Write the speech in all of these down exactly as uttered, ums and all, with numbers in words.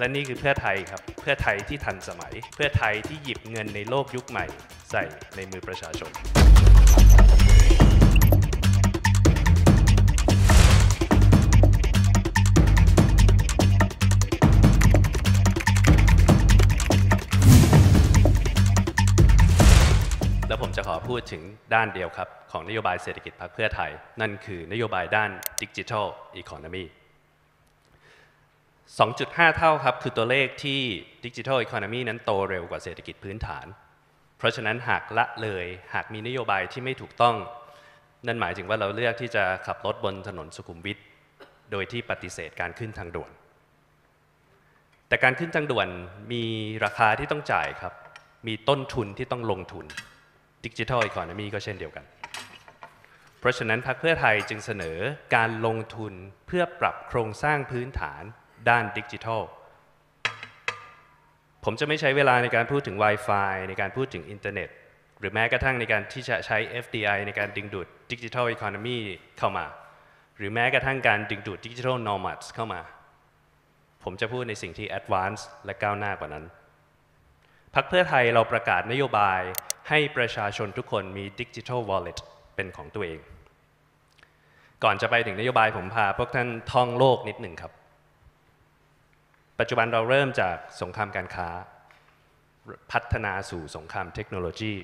และนี่คือเพื่อไทยครับเพื่อไทยที่ทันสมัยเพื่อไทยที่หยิบเงินในโลกยุคใหม่ใส่ในมือประชาชนแล้วผมจะขอพูดถึงด้านเดียวครับของนโยบายเศรษฐกิจพรรคเพื่อไทยนั่นคือนโยบายด้าน Digital Economy สองจุดห้า เท่าครับคือตัวเลขที่ Digital Economy นั้นโตเร็วกว่าเศรษฐกิจพื้นฐานเพราะฉะนั้นหากละเลยหากมีนโยบายที่ไม่ถูกต้องนั่นหมายถึงว่าเราเลือกที่จะขับรถบนถนนสุขุมวิทโดยที่ปฏิเสธการขึ้นทางด่วนแต่การขึ้นทางด่วนมีราคาที่ต้องจ่ายครับมีต้นทุนที่ต้องลงทุนDigital Economy ก็เช่นเดียวกันเพราะฉะนั้นพรรคเพื่อไทยจึงเสนอการลงทุนเพื่อปรับโครงสร้างพื้นฐานด้านดิจิทัลผมจะไม่ใช้เวลาในการพูดถึง Wi-Fi ในการพูดถึงอินเทอร์เน็ตหรือแม้กระทั่งในการที่จะใช้ เอฟ ดี ไอ ในการดึงดูด Digital Economy เข้ามาหรือแม้กระทั่งการดึงดูด Digital Nomads เข้ามาผมจะพูดในสิ่งที่ Advanced และก้าวหน้ากว่านั้นพรรคเพื่อไทยเราประกาศนโยบายให้ประชาชนทุกคนมี Digital Wallet เป็นของตัวเองก่อนจะไปถึงนโยบายผมพาพวกท่านท่องโลกนิดหนึ่งครับปัจจุบันเราเริ่มจากสงครามการค้าพัฒนาสู่สงครามเทคโนโลยี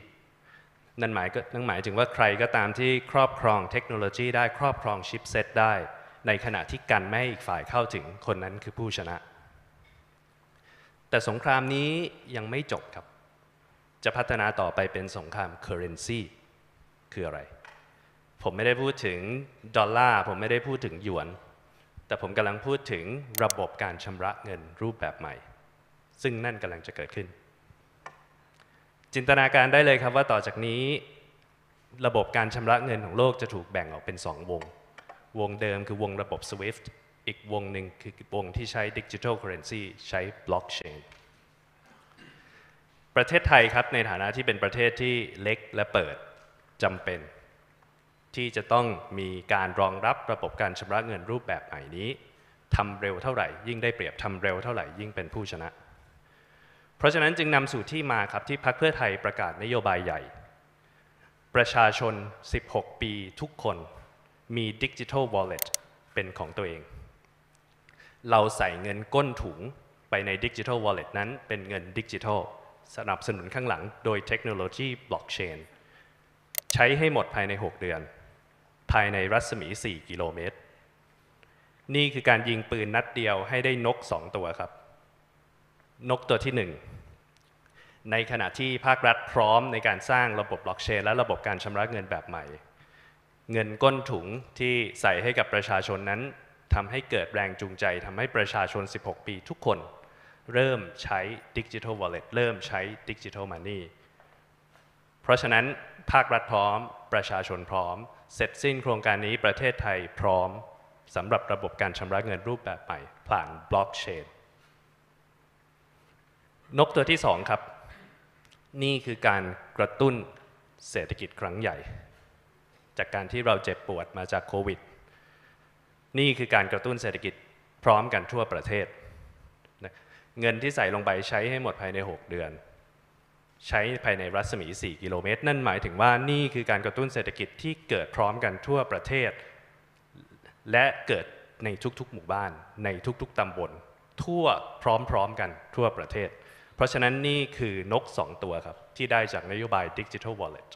นั่นหมายก็นั่นหมายถึงว่าใครก็ตามที่ครอบครองเทคโนโลยีได้ครอบครองชิปเซตได้ในขณะที่กันไม่ให้อีกฝ่ายเข้าถึงคนนั้นคือผู้ชนะแต่สงครามนี้ยังไม่จบครับจะพัฒนาต่อไปเป็นสงคราม currency คืออะไรผมไม่ได้พูดถึงดอลลาร์ผมไม่ได้พูดถึงหยวนแต่ผมกำลังพูดถึงระบบการชำระเงินรูปแบบใหม่ซึ่งนั่นกำลังจะเกิดขึ้นจินตนาการได้เลยครับว่าต่อจากนี้ระบบการชำระเงินของโลกจะถูกแบ่งออกเป็นสองวงวงเดิมคือวงระบบ สวิฟต์ อีกวงหนึ่งคือวงที่ใช้ Digital Currency ใช้ Blockchainประเทศไทยครับในฐานะที่เป็นประเทศที่เล็กและเปิดจำเป็นที่จะต้องมีการรองรับระบบการชำระเงินรูปแบบใหม่นี้ทำเร็วเท่าไหร่ยิ่งได้เปรียบทำเร็วเท่าไหร่ยิ่งเป็นผู้ชนะเพราะฉะนั้นจึงนำสู่ที่มาครับที่พรรคเพื่อไทยประกาศนโยบายใหญ่ประชาชนสิบหกปีทุกคนมี Digital Wallet เป็นของตัวเองเราใส่เงินก้นถุงไปใน Digital Wallet นั้นเป็นเงิน Digitalสนับสนุนข้างหลังโดยเทคโนโลยีบล็อกเชนใช้ให้หมดภายในหกเดือนภายในรัศมีสี่กิโลเมตรนี่คือการยิงปืนนัดเดียวให้ได้นกสองตัวครับนกตัวที่หนึ่งในขณะที่ภาครัฐพร้อมในการสร้างระบบบล็อกเชนและระบบการชำระเงินแบบใหม่เงินก้นถุงที่ใส่ให้กับประชาชนนั้นทำให้เกิดแรงจูงใจทำให้ประชาชนสิบหกปีทุกคนเริ่มใช้ Digital Wallet เริ่มใช้ Digital Money เพราะฉะนั้นภาครัฐพร้อมประชาชนพร้อมเสร็จสิ้นโครงการนี้ประเทศไทยพร้อมสำหรับระบบการชำระเงินรูปแบบใหม่ผ่าน Blockchain นกตัวที่สองครับนี่คือการกระตุ้นเศรษฐกิจครั้งใหญ่จากการที่เราเจ็บปวดมาจากโควิดนี่คือการกระตุ้นเศรษฐกิจพร้อมกันทั่วประเทศเงินที่ใส่ลงไปใช้ให้หมดภายในหกเดือนใช้ภายในรัศมีสี่กิโลเมตรนั่นหมายถึงว่านี่คือการกระตุ้นเศรษฐกิจที่เกิดพร้อมกันทั่วประเทศและเกิดในทุกๆหมู่บ้านในทุกๆตำบลทั่วพร้อมๆกันทั่วประเทศเพราะฉะนั้นนี่คือนกสองตัวครับที่ได้จากนโยบาย Digital Wallet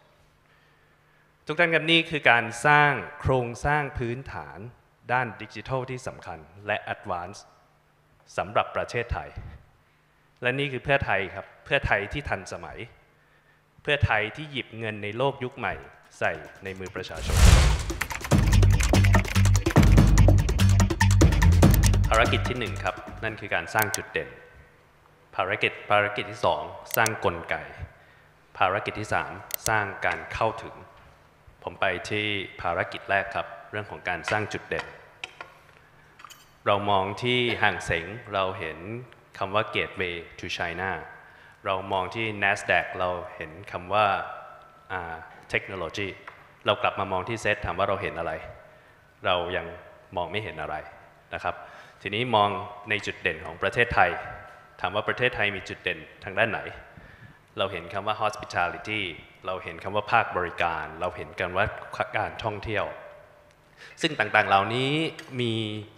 ทุกท่านครับนี่คือการสร้างโครงสร้างพื้นฐานด้านดิจิทัลที่สำคัญและ Advancedสำหรับประเทศไทยและนี่คือเพื่อไทยครับเพื่อไทยที่ทันสมัยเพื่อไทยที่หยิบเงินในโลกยุคใหม่ใส่ในมือประชาชนภารกิจที่หนึ่งครับนั่นคือการสร้างจุดเด่นภารกิจภารกิจที่สองสร้างกลไกภารกิจที่สามสร้างการเข้าถึงผมไปที่ภารกิจแรกครับเรื่องของการสร้างจุดเด่นเรามองที่ห่างเส็งเราเห็นคำว่า Gateway to China เรามองที่ NASDAQ เราเห็นคำว่า uh, Technology เรากลับมามองที่เซตถามว่าเราเห็นอะไรเรายังมองไม่เห็นอะไรนะครับ ทีนี้มองในจุดเด่นของประเทศไทยถามว่าประเทศไทยมีจุดเด่นทางด้านไหนเราเห็นคำว่า hospitality เราเห็นคำว่าภาคบริการเราเห็นกันว่าการท่องเที่ยวซึ่งต่างๆเหล่านี้มี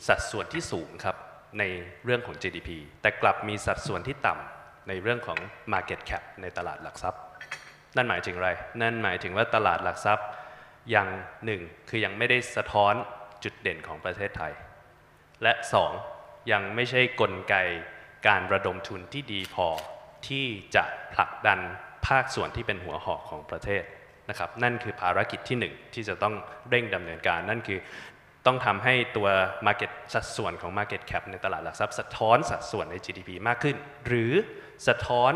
สัดส่วนที่สูงครับในเรื่องของ จี ดี พี แต่กลับมีสัดส่วนที่ต่ำในเรื่องของ market cap ในตลาดหลักทรัพย์นั่นหมายถึงอะไรนั่นหมายถึงว่าตลาดหลักทรัพย์ยังหนึ่งคือยังไม่ได้สะท้อนจุดเด่นของประเทศไทยและสองยังไม่ใช่กลไกการระดมทุนที่ดีพอที่จะผลักดันภาคส่วนที่เป็นหัวหอกของประเทศนะครับนั่นคือภารกิจที่หนึ่งที่จะต้องเร่งดำเนินการนั่นคือต้องทำให้ตัว market สัดส่วนของ market cap ในตลาดหลักทรัพย์สะท้อนสัดส่วนใน จี ดี พี มากขึ้นหรือสะท้อน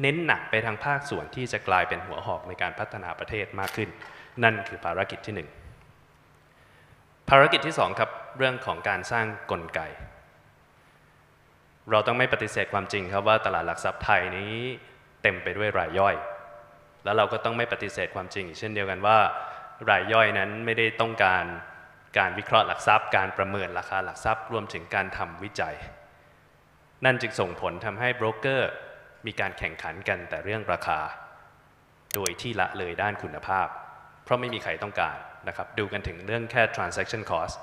เน้นหนักไปทางภาคส่วนที่จะกลายเป็นหัวหอกในการพัฒนาประเทศมากขึ้นนั่นคือภารกิจที่หนึ่งภารกิจที่สองครับเรื่องของการสร้างกลไกเราต้องไม่ปฏิเสธความจริงครับว่าตลาดหลักทรัพย์ไทยนี้เต็มไปด้วยรายย่อยแล้วเราก็ต้องไม่ปฏิเสธความจริงเช่นเดียวกันว่ารายย่อยนั้นไม่ได้ต้องการการวิเคราะห์หลักทรัพย์การประเมินราคาหลักทรัพย์รวมถึงการทำวิจัยนั่นจึงส่งผลทำให้โบรกเกอร์มีการแข่งขันกันแต่เรื่องราคาโดยที่ละเลยด้านคุณภาพเพราะไม่มีใครต้องการนะครับดูกันถึงเรื่องแค่ transaction cost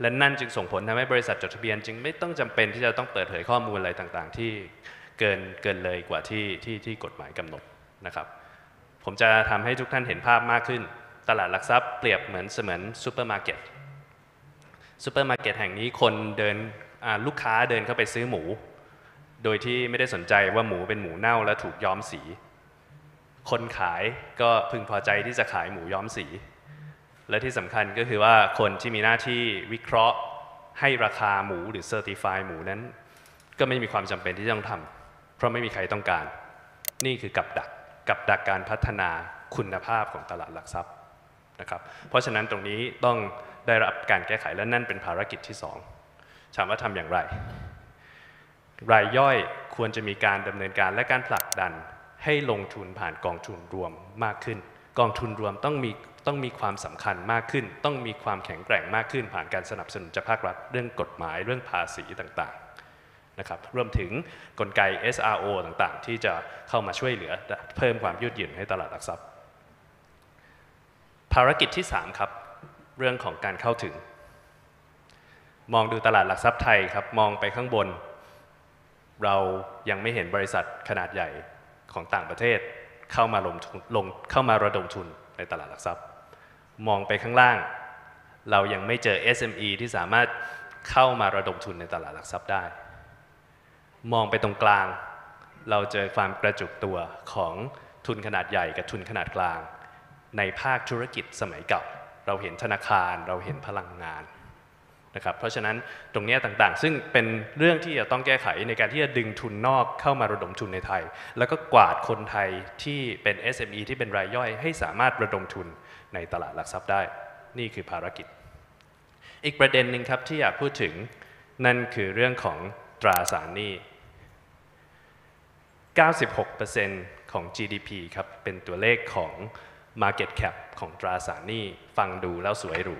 และนั่นจึงส่งผลทำให้บริษัทจดทะเบียนจึงไม่ต้องจำเป็นที่จะต้องเปิดเผยข้อมูลอะไรต่างๆที่เกินเกินเลยกว่าที่ที่ที่กฎหมายกำหนดนะครับผมจะทำให้ทุกท่านเห็นภาพมากขึ้นตลาดหลักทรัพย์เปรียบเหมือนเสมือนซูเปอร์มาร์เก็ตซูเปอร์มาร์เก็ตแห่งนี้คนเดินลูกค้าเดินเข้าไปซื้อหมูโดยที่ไม่ได้สนใจว่าหมูเป็นหมูเน่าและถูกย้อมสีคนขายก็พึงพอใจที่จะขายหมูย้อมสีและที่สำคัญก็คือว่าคนที่มีหน้าที่วิเคราะห์ให้ราคาหมูหรือเซอร์ติฟายหมูนั้นก็ไม่มีความจำเป็นที่ต้องทำเพราะไม่มีใครต้องการนี่คือกับดักกับดักการพัฒนาคุณภาพของตลาดหลักทรัพย์นะครับเพราะฉะนั้นตรงนี้ต้องได้รับการแก้ไขและนั่นเป็นภารกิจที่สองถามว่าทำอย่างไรรายย่อยควรจะมีการดำเนินการและการผลักดันให้ลงทุนผ่านกองทุนรวมมากขึ้นกองทุนรวมต้องมีต้องมีความสำคัญมากขึ้นต้องมีความแข็งแกร่งมากขึ้นผ่านการสนับสนุนจากภาครัฐเรื่องกฎหมายเรื่องภาษีต่างๆนะครับรวมถึงกลไก เอส อาร์ โอ ต่างๆที่จะเข้ามาช่วยเหลือเพิ่มความยืดหยุ่นให้ตลาดหลักทรัพย์ภารกิจที่สามครับเรื่องของการเข้าถึงมองดูตลาดหลักทรัพย์ไทยครับมองไปข้างบนเรายังไม่เห็นบริษัทขนาดใหญ่ของต่างประเทศเข้ามาลงทุนลงเข้ามาระดมทุนในตลาดหลักทรัพย์มองไปข้างล่างเรายังไม่เจอ เอส เอ็ม อี ที่สามารถเข้ามาระดมทุนในตลาดหลักทรัพย์ได้มองไปตรงกลางเราเจอความกระจุกตัวของทุนขนาดใหญ่กับทุนขนาดกลางในภาคธุรกิจสมัยเก่าเราเห็นธนาคารเราเห็นพลังงานนะครับเพราะฉะนั้นตรงนี้ต่างๆซึ่งเป็นเรื่องที่จะต้องแก้ไขในการที่จะดึงทุนนอกเข้ามาระดมทุนในไทยแล้วก็กวาดคนไทยที่เป็น เอส เอ็ม อี ที่เป็นรายย่อยให้สามารถระดมทุนในตลาดหลักทรัพย์ได้นี่คือภารกิจอีกประเด็นหนึ่งครับที่อยากพูดถึงนั่นคือเรื่องของตราสารหนี้ เก้าสิบหกเปอร์เซ็นต์ ของ จี ดี พี ครับเป็นตัวเลขของMarket Cap ของตราสารหนี้ฟังดูแล้วสวยหรู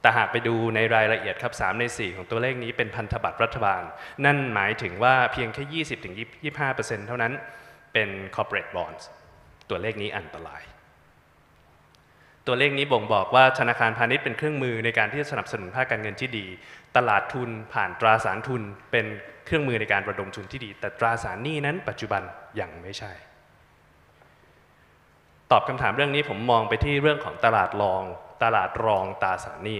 แต่หากไปดูในรายละเอียดครับสามในสี่ของตัวเลขนี้เป็นพันธบัตรรัฐบาลนั่นหมายถึงว่าเพียงแค่ ยี่สิบถึงยี่สิบห้าเปอร์เซ็นต์ เท่านั้นเป็น Corporate Bonds ตัวเลขนี้อันตรายตัวเลขนี้บ่งบอกว่าธนาคารพาณิชย์เป็นเครื่องมือในการที่จะสนับสนุนภาคการเงินที่ดีตลาดทุนผ่านตราสารทุนเป็นเครื่องมือในการระดมทุนที่ดีแต่ตราสารหนี้นั้นปัจจุบันยังไม่ใช่ตอบคำถามเรื่องนี้ผมมองไปที่เรื่องของตลาดรองตลาดรองตราสารหนี้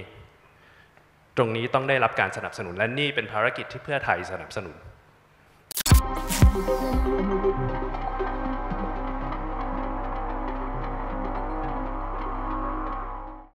ตรงนี้ต้องได้รับการสนับสนุนและนี่เป็นภารกิจที่เพื่อไทยสนับสนุน